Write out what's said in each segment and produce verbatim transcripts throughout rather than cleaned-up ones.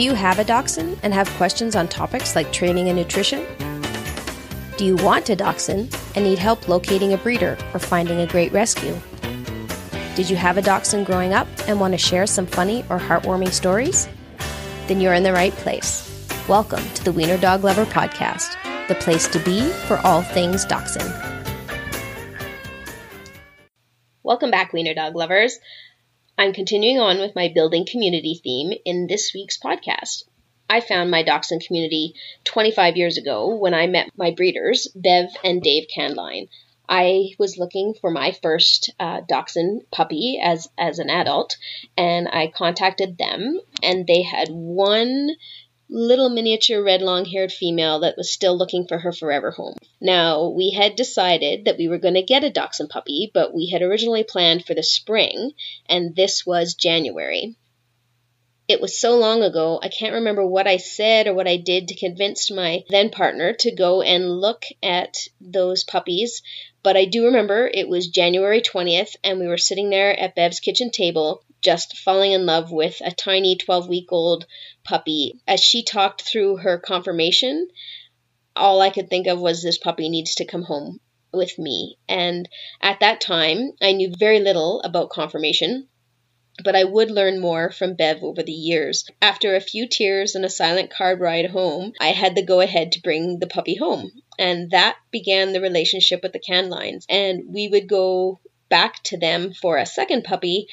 Do you have a dachshund and have questions on topics like training and nutrition? Do you want a dachshund and need help locating a breeder or finding a great rescue? Did you have a dachshund growing up and want to share some funny or heartwarming stories? Then you're in the right place. Welcome to the Wiener Dog Lover podcast, the place to be for all things dachshund. Welcome back, Wiener Dog Lovers. I'm continuing on with my building community theme in this week's podcast. I found my dachshund community twenty-five years ago when I met my breeders, Bev and Dave Canline. I was looking for my first uh, dachshund puppy as, as an adult, and I contacted them, and they had one little miniature red long-haired female that was still looking for her forever home. Now, we had decided that we were going to get a dachshund puppy, but we had originally planned for the spring, and this was January. It was so long ago, I can't remember what I said or what I did to convince my then-partner to go and look at those puppies, but I do remember it was January twentieth, and we were sitting there at Bev's kitchen table, just falling in love with a tiny twelve-week-old puppy. As she talked through her confirmation, all I could think of was this puppy needs to come home with me. And at that time, I knew very little about confirmation, but I would learn more from Bev over the years. After a few tears and a silent car ride home, I had the go-ahead to bring the puppy home. And that began the relationship with the Canlines. And we would go back to them for a second puppy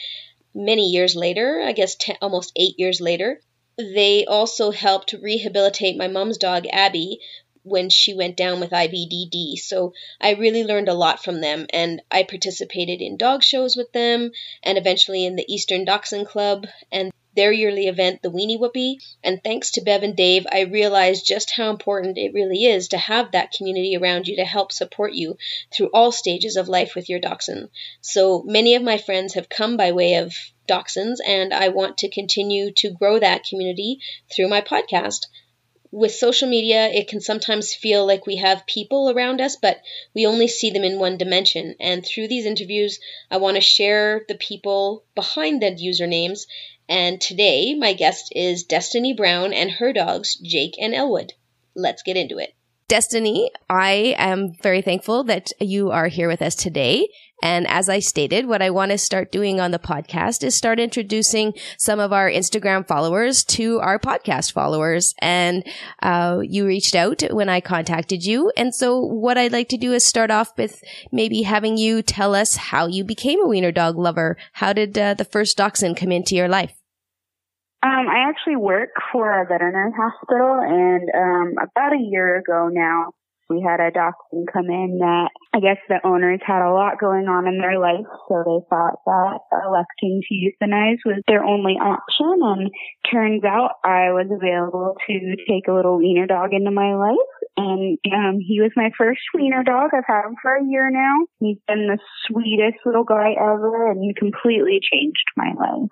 many years later, I guess ten, almost eight years later. They also helped rehabilitate my mom's dog, Abby, when she went down with I V D D. So I really learned a lot from them, and I participated in dog shows with them and eventually in the Eastern Dachshund Club and their yearly event, the Weenie Whoopie. And thanks to Bev and Dave, I realized just how important it really is to have that community around you to help support you through all stages of life with your dachshund. So many of my friends have come by way of dachshunds, and I want to continue to grow that community through my podcast. With social media, it can sometimes feel like we have people around us, but we only see them in one dimension. And through these interviews, I want to share the people behind the usernames. And today, my guest is Destiny Brown and her dogs, Jake and Elwood. Let's get into it. Destiny, I am very thankful that you are here with us today. And as I stated, what I want to start doing on the podcast is start introducing some of our Instagram followers to our podcast followers. And uh, you reached out when I contacted you. And so what I'd like to do is start off with maybe having you tell us how you became a wiener dog lover. How did uh, the first dachshund come into your life? Um, I actually work for a veterinary hospital, and um, about a year ago now, we had a dachshund come in that I guess the owners had a lot going on in their life, so they thought that electing to euthanize was their only option. And turns out I was available to take a little wiener dog into my life. And um, he was my first wiener dog. I've had him for a year now. He's been the sweetest little guy ever, and he completely changed my life.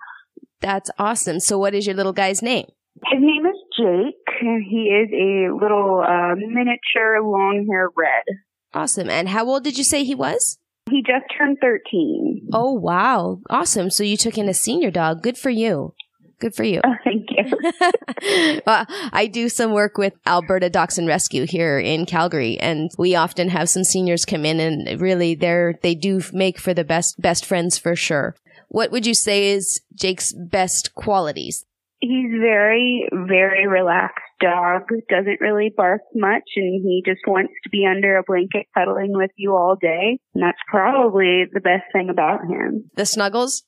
That's awesome. So what is your little guy's name? His name is Jake, and he is a little uh, miniature long-haired red. Awesome. And how old did you say he was? He just turned thirteen. Oh, wow. Awesome. So you took in a senior dog. Good for you. Good for you. Oh, thank you. Well, I do some work with Alberta Dachshund Rescue here in Calgary, and we often have some seniors come in, and really they're, they do make for the best best friends for sure. What would you say is Jake's best qualities? He's very, very relaxed dog, doesn't really bark much, and he just wants to be under a blanket cuddling with you all day. And that's probably the best thing about him. The snuggles?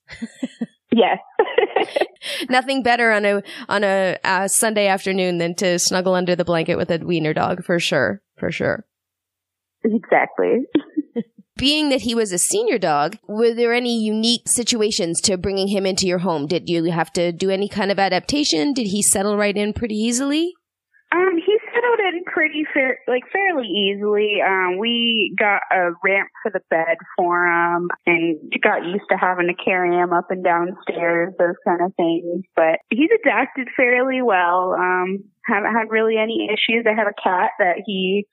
Yes. Nothing better on a on a uh, Sunday afternoon than to snuggle under the blanket with a wiener dog, for sure, for sure. Exactly. Being that he was a senior dog, were there any unique situations to bringing him into your home? Did you have to do any kind of adaptation? Did he settle right in pretty easily? Um, he settled in pretty fair, like fairly easily. Um, we got a ramp for the bed for him, and got used to having to carry him up and down stairs, those kind of things. But he's adapted fairly well. Um, haven't had really any issues. I have a cat that he.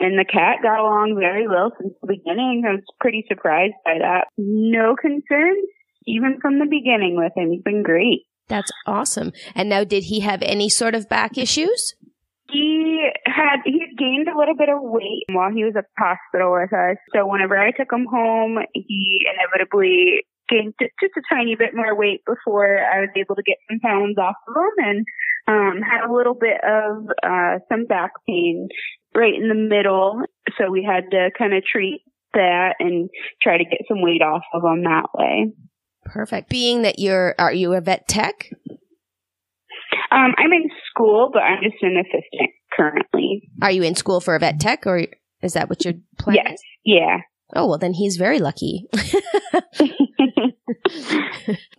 And the cat got along very well since the beginning. I was pretty surprised by that. No concerns, even from the beginning with him. He's been great. That's awesome. And now, did he have any sort of back issues? He had, he had gained a little bit of weight while he was at the hospital with us. So whenever I took him home, he inevitably gained just a tiny bit more weight before I was able to get some pounds off of him, and um, had a little bit of uh, some back pain right in the middle. So we had to kind of treat that and try to get some weight off of him that way. Perfect. Being that you're, are you a vet tech? Um, I'm in school, but I'm just an assistant currently. Are you in school for a vet tech, or is that what your plan yes. is? Yeah. Oh, well, then he's very lucky.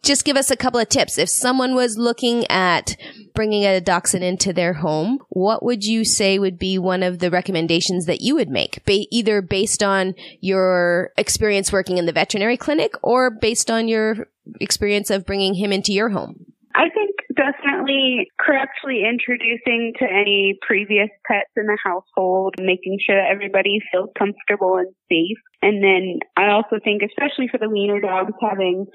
Just give us a couple of tips. If someone was looking at bringing a dachshund into their home, what would you say would be one of the recommendations that you would make, ba- either based on your experience working in the veterinary clinic or based on your experience of bringing him into your home? I think definitely correctly introducing to any previous pets in the household, making sure that everybody feels comfortable and safe. And then I also think, especially for the wiener dogs, having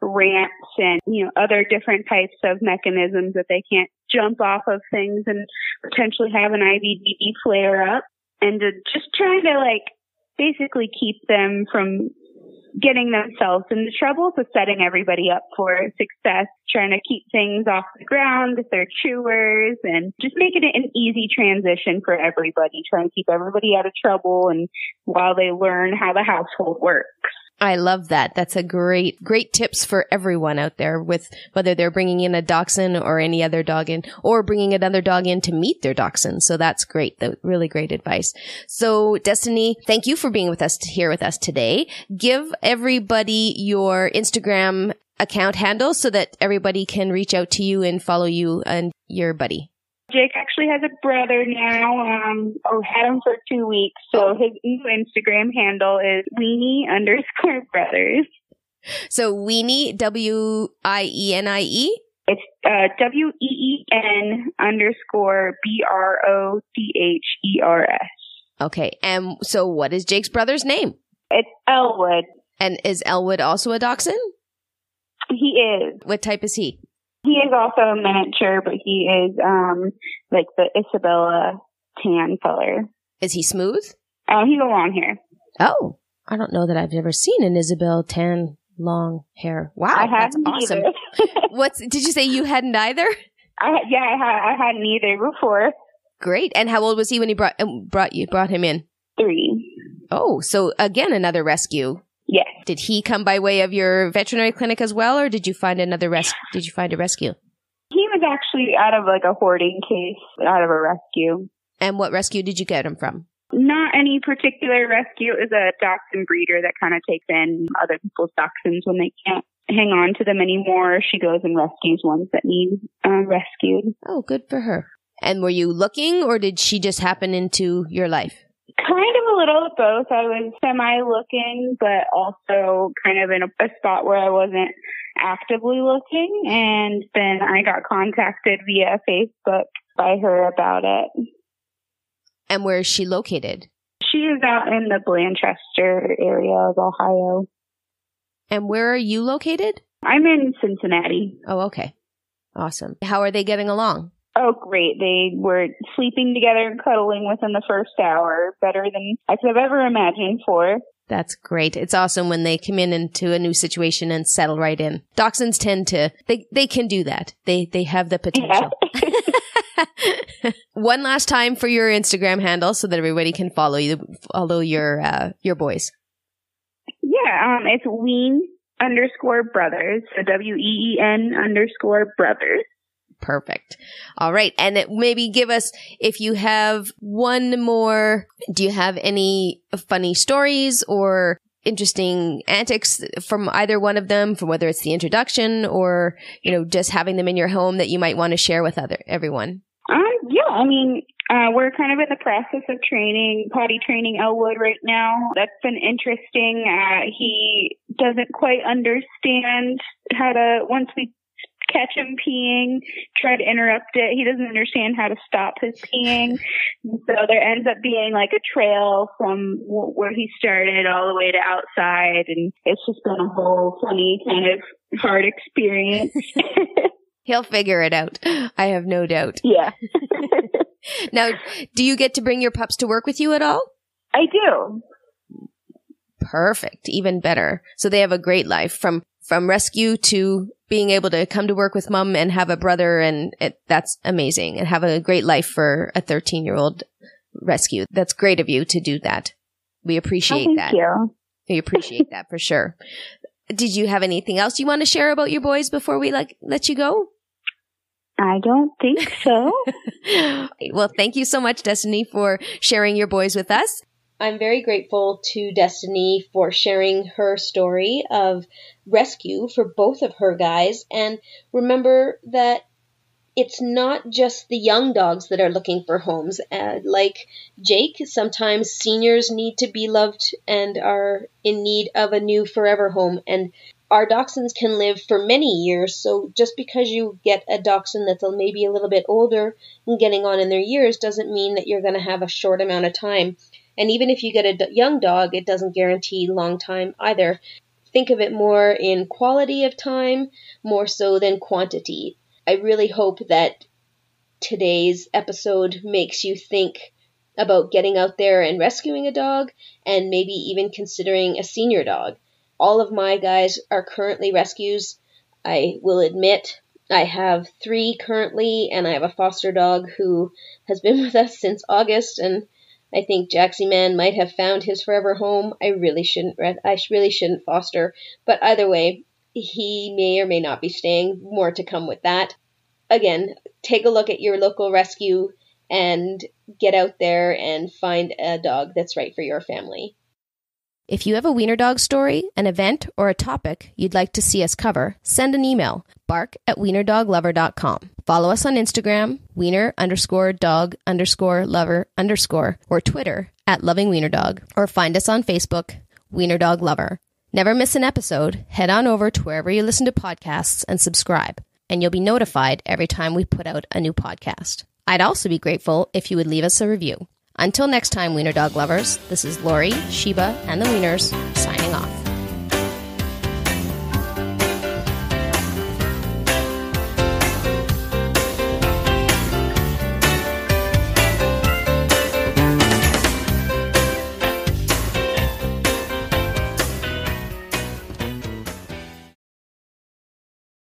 ramps and, you know, other different types of mechanisms that they can't jump off of things and potentially have an I V D D flare up, and to just trying to, like, basically keep them from getting themselves into trouble, so setting everybody up for success, trying to keep things off the ground if they're chewers, and just making it an easy transition for everybody, trying to keep everybody out of trouble and while they learn how the household works. I love that. That's a great, great tips for everyone out there, with whether they're bringing in a dachshund or any other dog in, or bringing another dog in to meet their dachshund. So that's great. That's really great advice. So Destiny, thank you for being with us here with us today. Give everybody your Instagram account handle so that everybody can reach out to you and follow you and your buddy. Jake actually has a brother now, um, or had him for two weeks. So his new Instagram handle is weenie underscore brothers. So weenie, W I E N I E? It's uh, W E E N underscore B R O T H E R S. Okay. And so what is Jake's brother's name? It's Elwood. And is Elwood also a dachshund? He is. What type is he? He is also a miniature, but he is um, like the Isabella tan color. Is he smooth? Oh, he's a long hair. Oh, I don't know that I've ever seen an Isabella tan long hair. Wow, I that's awesome. What's did you say you hadn't either? I, yeah, I, ha- I hadn't either before. Great. And how old was he when he brought brought you brought him in? Three. Oh, so again another rescue. Yes. Did he come by way of your veterinary clinic as well, or did you find another res- Did you find a rescue? He was actually out of like a hoarding case, out of a rescue. And what rescue did you get him from? Not any particular rescue. It was a dachshund breeder that kind of takes in other people's dachshunds when they can't hang on to them anymore. She goes and rescues ones that need um, rescued. Oh, good for her. And were you looking, or did she just happen into your life? Kind of a little of both. I was semi-looking, but also kind of in a, a spot where I wasn't actively looking. And then I got contacted via Facebook by her about it. And where is she located? She is out in the Blanchester area of Ohio. And where are you located? I'm in Cincinnati. Oh, okay. Awesome. How are they getting along? Oh, great. They were sleeping together and cuddling within the first hour, better than I could have ever imagined for. That's great. It's awesome when they come in into a new situation and settle right in. Dachshunds tend to, they, they can do that. They they have the potential. Yeah. One last time for your Instagram handle so that everybody can follow you, follow your, uh, your boys. Yeah, um, it's ween underscore brothers, so W E E N underscore brothers. Perfect. All right. And it maybe give us, if you have one more, do you have any funny stories or interesting antics from either one of them, from whether it's the introduction or, you know, just having them in your home that you might want to share with other everyone? Um, yeah. I mean, uh, we're kind of in the process of training, potty training Elwood right now. That's been interesting. Uh, he doesn't quite understand how to, once we catch him peeing, try to interrupt it, he doesn't understand how to stop his peeing. So there ends up being like a trail from w- where he started all the way to outside, and it's just been a whole funny kind of hard experience. He'll figure it out. I have no doubt. Yeah. Now, do you get to bring your pups to work with you at all? I do. Perfect. Even better. So they have a great life from, from rescue to being able to come to work with mom and have a brother. And it, that's amazing. And have a great life for a thirteen-year-old rescue. That's great of you to do that. We appreciate oh, thank that. Thank you. We appreciate that for sure. Did you have anything else you want to share about your boys before we like let you go? I don't think so. Well, thank you so much, Destiny, for sharing your boys with us. I'm very grateful to Destiny for sharing her story of rescue for both of her guys. And remember that it's not just the young dogs that are looking for homes. Uh, like Jake, sometimes seniors need to be loved and are in need of a new forever home. And our dachshunds can live for many years. So just because you get a dachshund that's maybe a little bit older and getting on in their years doesn't mean that you're going to have a short amount of time. And even if you get a young dog, it doesn't guarantee long time either. Think of it more in quality of time, more so than quantity. I really hope that today's episode makes you think about getting out there and rescuing a dog and maybe even considering a senior dog. All of my guys are currently rescues. I will admit I have three currently, and I have a foster dog who has been with us since August, and I think Jaxie Man might have found his forever home. I really shouldn't I really shouldn't foster, but either way, he may or may not be staying. More to come with that. Again, take a look at your local rescue and get out there and find a dog that's right for your family. If you have a wiener dog story, an event, or a topic you'd like to see us cover, send an email, bark at wiener dog lover dot com. Follow us on Instagram, wiener underscore dog underscore lover underscore, or Twitter at loving wiener dog, or find us on Facebook, Wiener Dog Lover. Never miss an episode. Head on over to wherever you listen to podcasts and subscribe, and you'll be notified every time we put out a new podcast. I'd also be grateful if you would leave us a review. Until next time, Wiener Dog Lovers, this is Lori, Sheba, and the Wieners signing off.